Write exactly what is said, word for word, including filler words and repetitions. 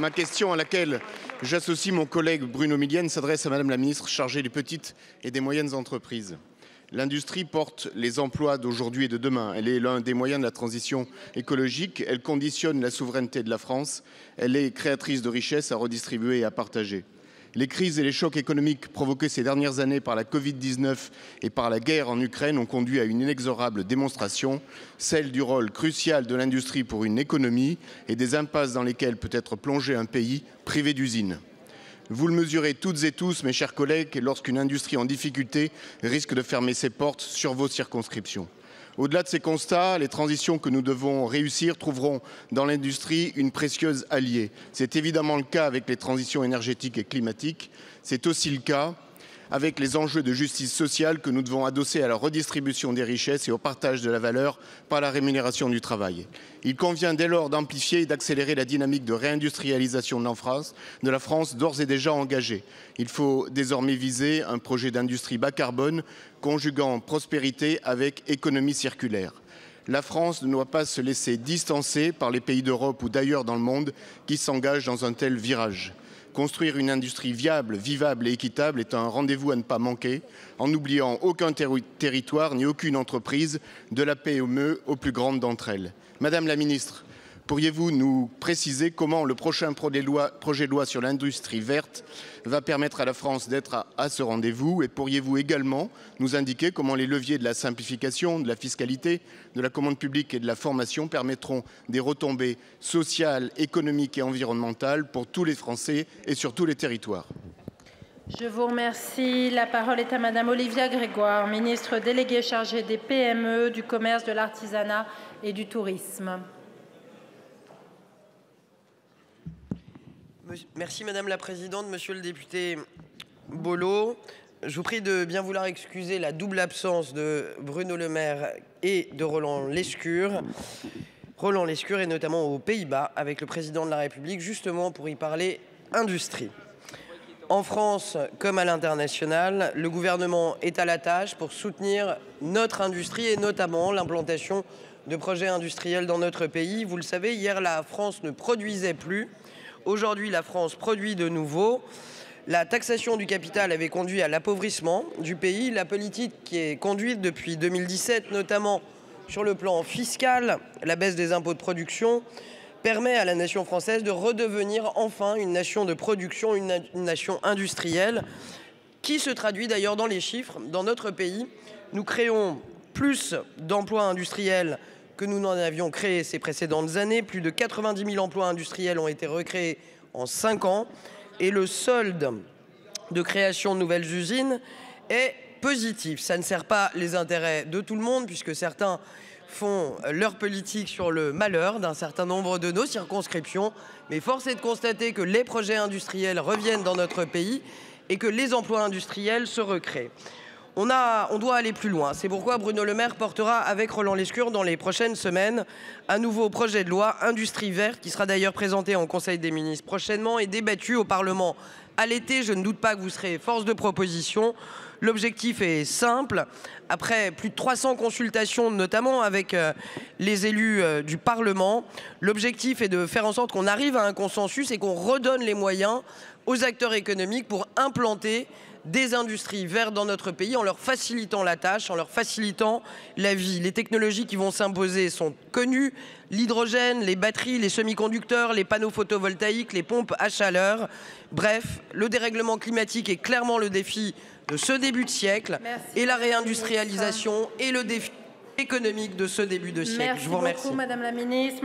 Ma question, à laquelle j'associe mon collègue Bruno Millienne, s'adresse à Madame la Ministre chargée des petites et des moyennes entreprises. L'industrie porte les emplois d'aujourd'hui et de demain. Elle est l'un des moyens de la transition écologique. Elle conditionne la souveraineté de la France. Elle est créatrice de richesses à redistribuer et à partager. Les crises et les chocs économiques provoqués ces dernières années par la Covid dix-neuf et par la guerre en Ukraine ont conduit à une inexorable démonstration, celle du rôle crucial de l'industrie pour une économie et des impasses dans lesquelles peut être plongé un pays privé d'usines. Vous le mesurez toutes et tous, mes chers collègues, lorsqu'une industrie en difficulté risque de fermer ses portes sur vos circonscriptions. Au-delà de ces constats, les transitions que nous devons réussir trouveront dans l'industrie une précieuse alliée. C'est évidemment le cas avec les transitions énergétiques et climatiques. C'est aussi le cas avec les enjeux de justice sociale que nous devons adosser à la redistribution des richesses et au partage de la valeur par la rémunération du travail. Il convient dès lors d'amplifier et d'accélérer la dynamique de réindustrialisation de la France, d'ores et déjà engagée. Il faut désormais viser un projet d'industrie bas carbone, conjuguant prospérité avec économie circulaire. La France ne doit pas se laisser distancer par les pays d'Europe ou d'ailleurs dans le monde qui s'engagent dans un tel virage. Construire une industrie viable, vivable et équitable est un rendez-vous à ne pas manquer, en n'oubliant aucun ter territoire ni aucune entreprise, de la P M E aux plus grandes d'entre elles. Madame la Ministre, pourriez-vous nous préciser comment le prochain projet de loi, projet de loi sur l'industrie verte va permettre à la France d'être à, à ce rendez-vous? Et pourriez-vous également nous indiquer comment les leviers de la simplification, de la fiscalité, de la commande publique et de la formation permettront des retombées sociales, économiques et environnementales pour tous les Français et sur tous les territoires? Je vous remercie. La parole est à Madame Olivia Grégoire, ministre déléguée chargée des P M E, du commerce, de l'artisanat et du tourisme. Merci Madame la Présidente, Monsieur le député Bolo. Je vous prie de bien vouloir excuser la double absence de Bruno Le Maire et de Roland Lescure. Roland Lescure est notamment aux Pays-Bas avec le Président de la République, justement pour y parler industrie. En France comme à l'international, le gouvernement est à la tâche pour soutenir notre industrie et notamment l'implantation de projets industriels dans notre pays. Vous le savez, hier la France ne produisait plus. Aujourd'hui, la France produit de nouveau. La taxation du capital avait conduit à l'appauvrissement du pays. La politique qui est conduite depuis deux mille dix-sept, notamment sur le plan fiscal, la baisse des impôts de production, permet à la nation française de redevenir enfin une nation de production, une nation industrielle, qui se traduit d'ailleurs dans les chiffres. Dans notre pays, nous créons plus d'emplois industriels que nous n'en avions créé ces précédentes années. Plus de quatre-vingt-dix mille emplois industriels ont été recréés en cinq ans et le solde de création de nouvelles usines est positif. Ça ne sert pas les intérêts de tout le monde puisque certains font leur politique sur le malheur d'un certain nombre de nos circonscriptions. Mais force est de constater que les projets industriels reviennent dans notre pays et que les emplois industriels se recréent. On, a, on doit aller plus loin. C'est pourquoi Bruno Le Maire portera avec Roland Lescure dans les prochaines semaines un nouveau projet de loi Industrie verte qui sera d'ailleurs présenté en Conseil des ministres prochainement et débattu au Parlement à l'été. Je ne doute pas que vous serez force de proposition. L'objectif est simple. Après plus de trois cents consultations, notamment avec les élus du Parlement, l'objectif est de faire en sorte qu'on arrive à un consensus et qu'on redonne les moyens aux acteurs économiques pour implanter des industries vertes dans notre pays en leur facilitant la tâche, en leur facilitant la vie. Les technologies qui vont s'imposer sont connues, l'hydrogène, les batteries, les semi-conducteurs, les panneaux photovoltaïques, les pompes à chaleur. Bref, le dérèglement climatique est clairement le défi de ce début de siècle. Merci et la réindustrialisation est le défi économique de ce début de siècle. Merci Je vous remercie. Beaucoup, Madame la Ministre.